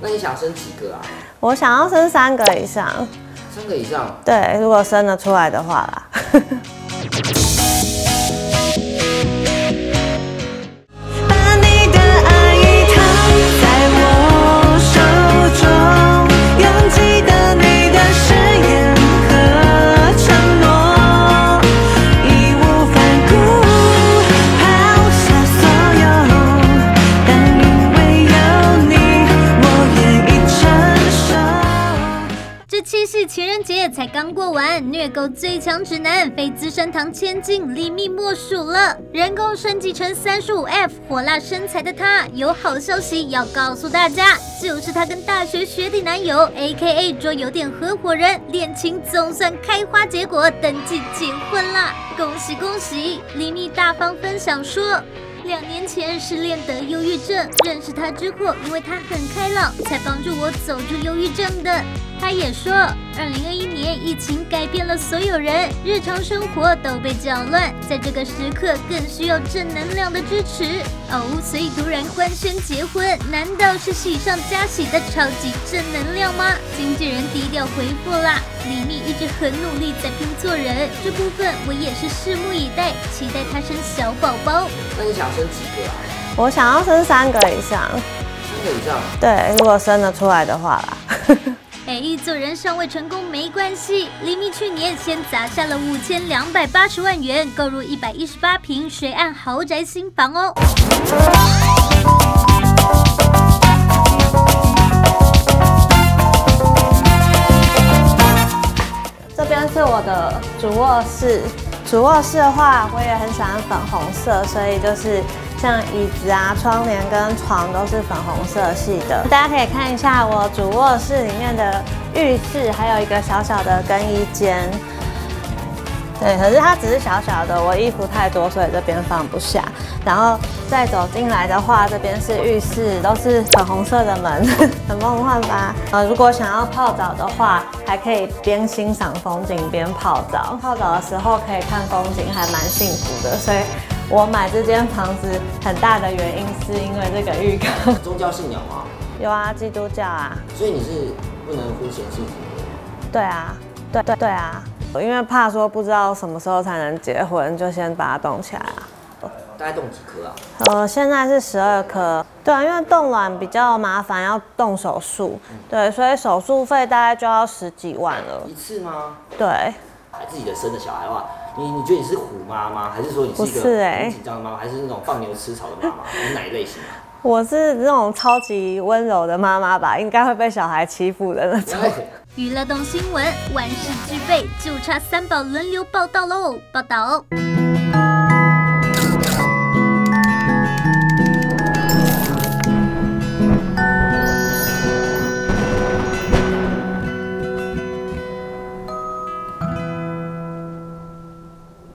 那你想生几个啊？我想要生3个以上。3个以上？对，如果生得出来的话啦。情人节才刚过完，虐狗最强指南非资生堂千金李密莫属了。人工升级成35F 火辣身材的她，有好消息要告诉大家，就是她跟大学学弟男友 AKA 桌游店合伙人恋情总算开花结果，登记结婚啦！恭喜恭喜！李密大方分享说。 2年前失恋得忧郁症，认识他之后，因为他很开朗，才帮助我走出忧郁症的。他也说，2021年疫情改变了所有人，日常生活都被搅乱，在这个时刻更需要正能量的支持。哦，所以突然官宣结婚，难道是喜上加喜的超级正能量吗？经纪人低调回复啦，李密一直很努力在拼做人，这部分我也是拭目以待，期待他生小宝宝。那你想？ 生几个啊？我想要生3个以上。3个以上？对，如果生得出来的话啦。美意做人尚未成功没关系，李密去年先砸下了5280万元购入118平水岸豪宅新房哦。这边是我的主卧室。 主卧室的话，我也很喜欢粉红色，所以就是像椅子啊、窗帘跟床都是粉红色系的。大家可以看一下我主卧室里面的浴室，还有一个小小的更衣间。对，可是它只是小小的，我衣服太多，所以这边放不下。然后再走进来的话，这边是浴室，都是粉红色的门，很梦幻吧？如果想要泡澡的话。 还可以边欣赏风景边泡澡，泡澡的时候可以看风景，还蛮幸福的。所以我买这间房子很大的原因是因为这个浴缸。宗教信仰吗？有啊，基督教啊。所以你是不能婚前性行为的。对啊，对啊，因为怕说不知道什么时候才能结婚，就先把它冻起来啊。大概冻几颗啊？现在是12颗。 对啊，因为冻卵比较麻烦，要动手术，对，所以手术费大概就要10几万了。一次吗？对。自己的生的小孩的话，你觉得你是虎妈吗？还是说你是一个很紧张的妈妈？还是那种放牛吃草的妈妈？你哪一类型啊？我是那种超级温柔的妈妈吧，应该会被小孩欺负的那种。娱乐动新闻，万事俱备，就差3宝轮流报道喽！报道。